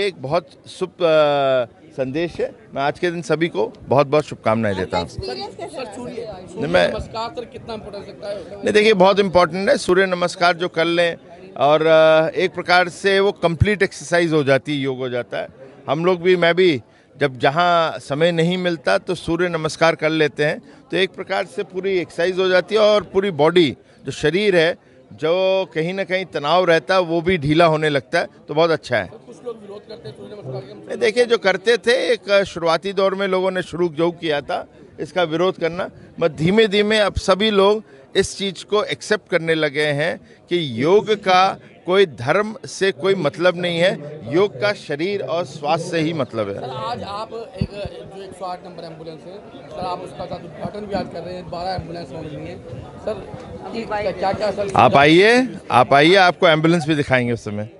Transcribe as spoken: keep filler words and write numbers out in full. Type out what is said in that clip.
एक बहुत शुभ संदेश है। मैं आज के दिन सभी को बहुत बहुत शुभकामनाएं देता हूँ। नमस्कार कितना इम्पोर्टेंट लगता है? नहीं देखिए, बहुत इम्पोर्टेंट है। सूर्य नमस्कार जो कर लें और एक प्रकार से वो कंप्लीट एक्सरसाइज हो जाती है, योग हो जाता है। हम लोग भी, मैं भी जब जहाँ समय नहीं मिलता तो सूर्य नमस्कार कर लेते हैं, तो एक प्रकार से पूरी एक्सरसाइज हो जाती है और पूरी बॉडी, जो शरीर है, जो कहीं ना कहीं तनाव रहता है, वो भी ढीला होने लगता है। तो बहुत अच्छा है। तो कुछ लोग विरोध करते हैं सूर्य नमस्कार के। देखिए, जो करते थे एक शुरुआती दौर में लोगों ने शुरू जो किया था इसका विरोध करना, बट धीमे धीमे अब सभी लोग इस चीज़ को एक्सेप्ट करने लगे हैं कि योग का कोई धर्म से कोई मतलब नहीं है, योग का शरीर और स्वास्थ्य से ही मतलब है। आज आप एक जो एक सौ आठ नंबर एम्बुलेंस है सर, आप उसका उद्घाटन भी आज कर रहे हैं। बारह एम्बुलेंस हो रही है सर, क्या क्या सर? आप आइए, आप आइए, आपको एम्बुलेंस भी दिखाएंगे उस समय।